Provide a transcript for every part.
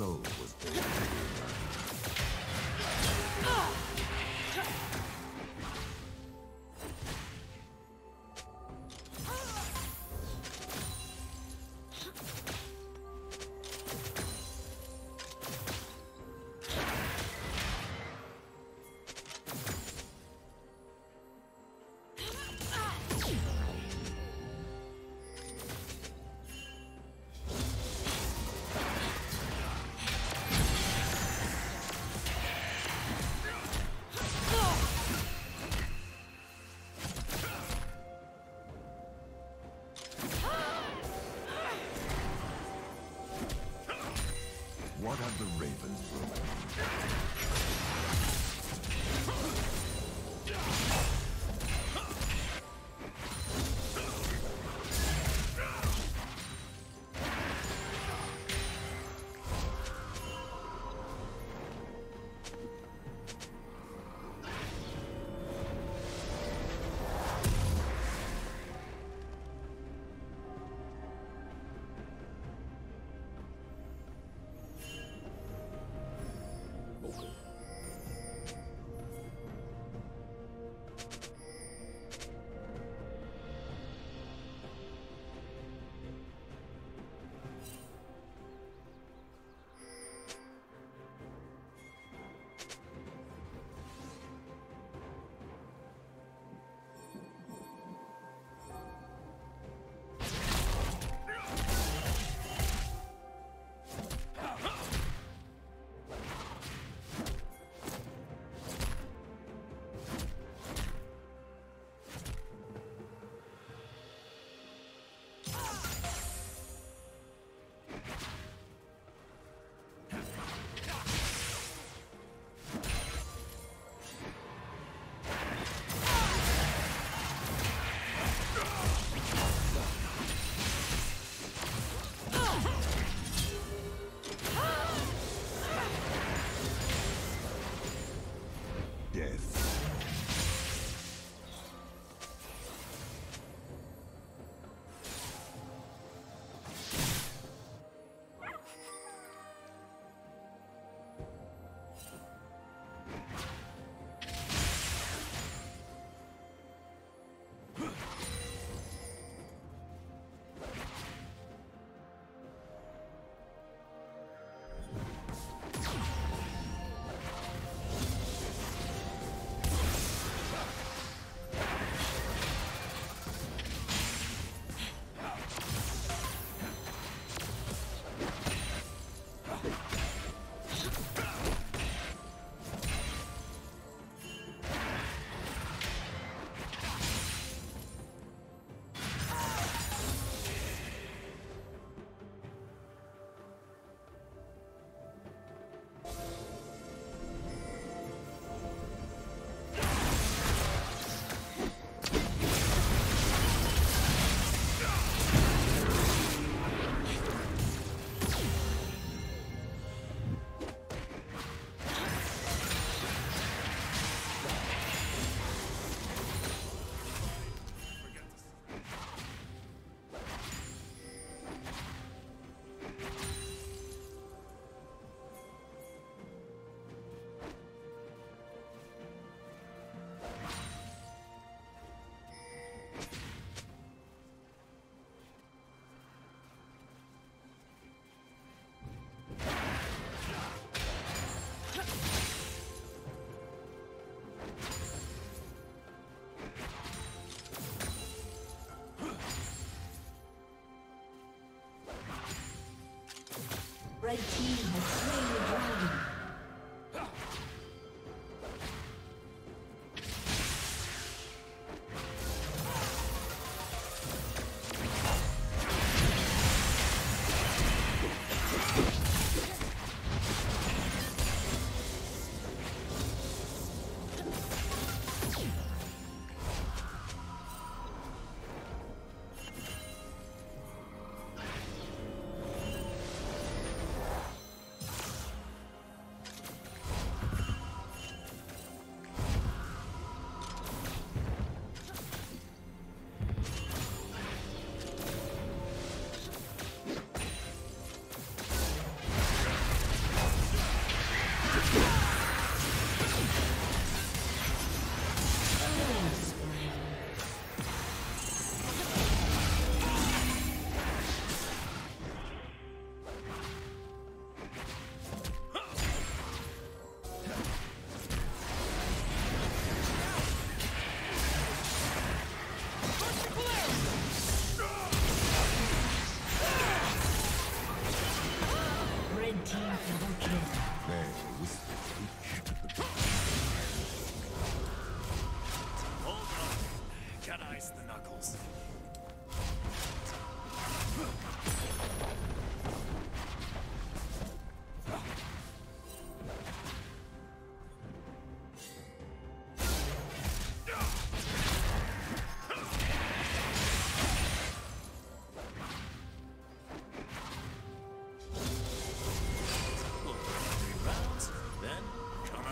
soul was born.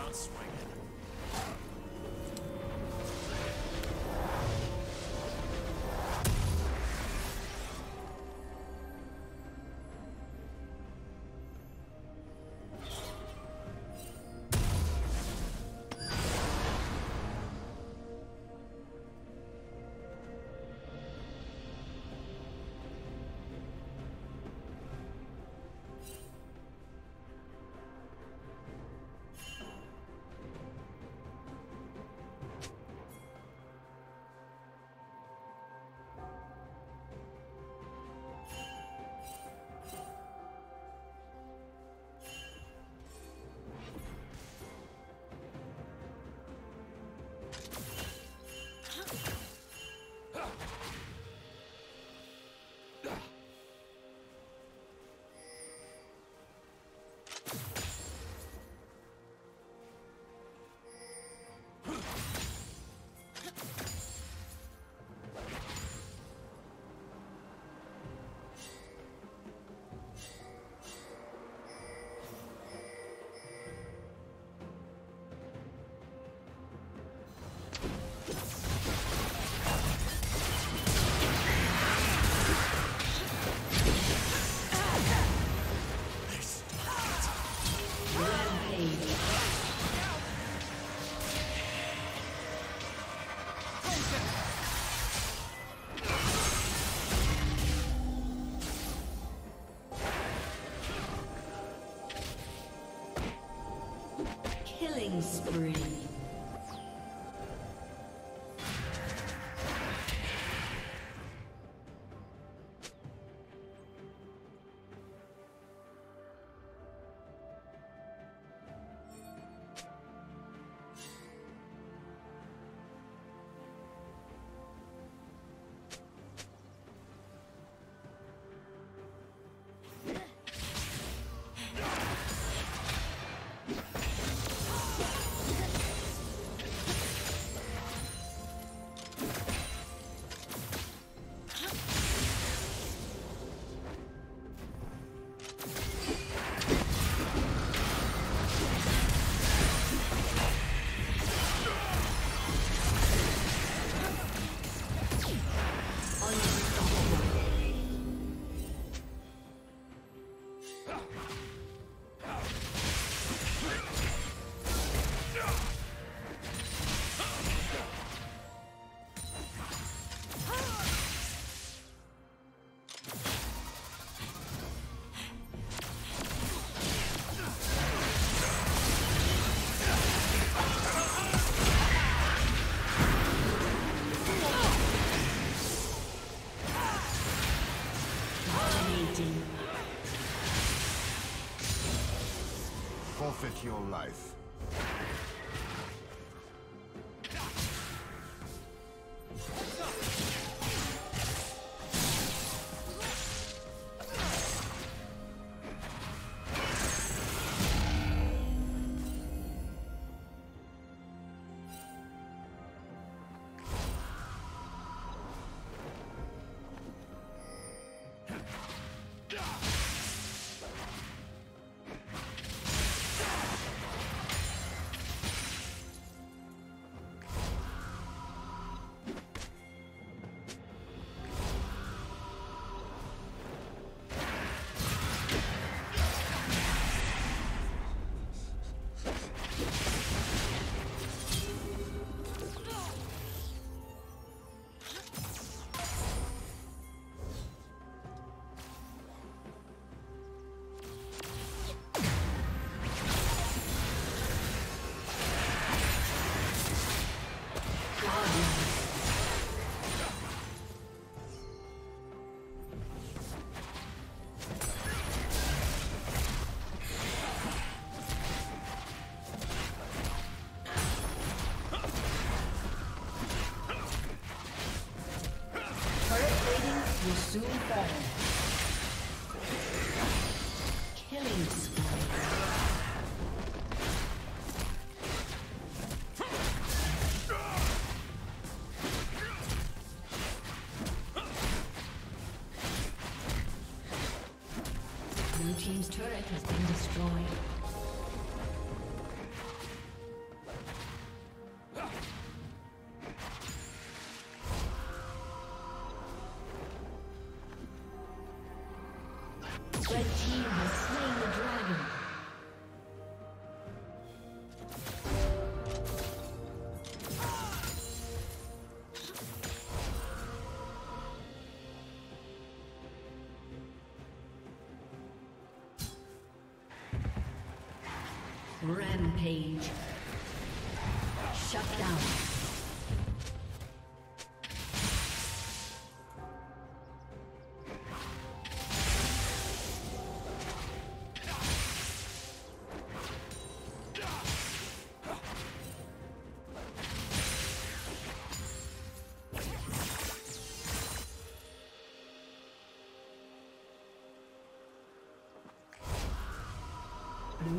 not swinging. Spree. Forfeit your life. Blue team's turret has been destroyed. Rampage. Shut down. Blue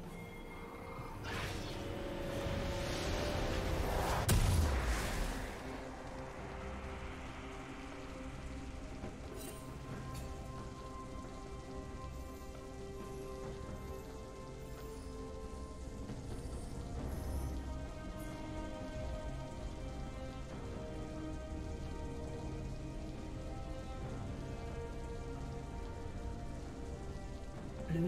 Blue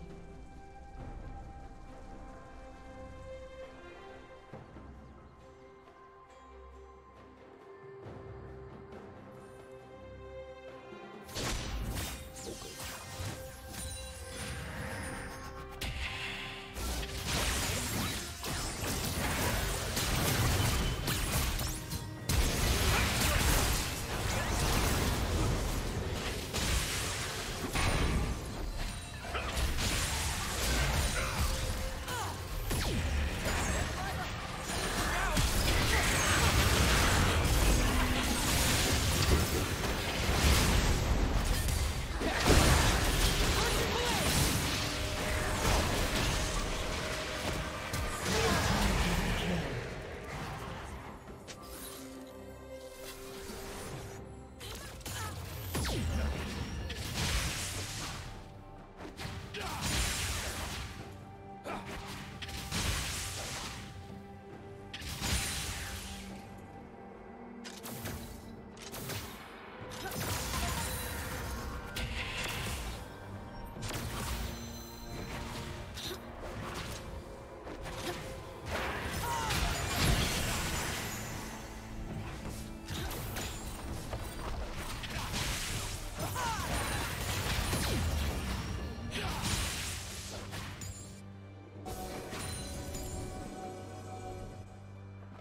Blue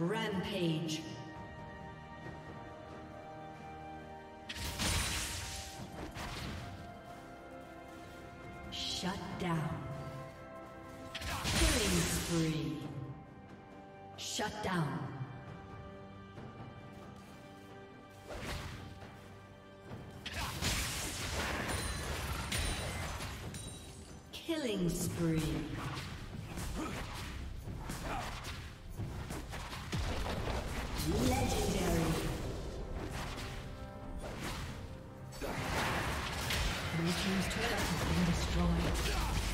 Rampage. Shut down. Killing spree. Shut down. Killing spree. Blue team's turret has been destroyed.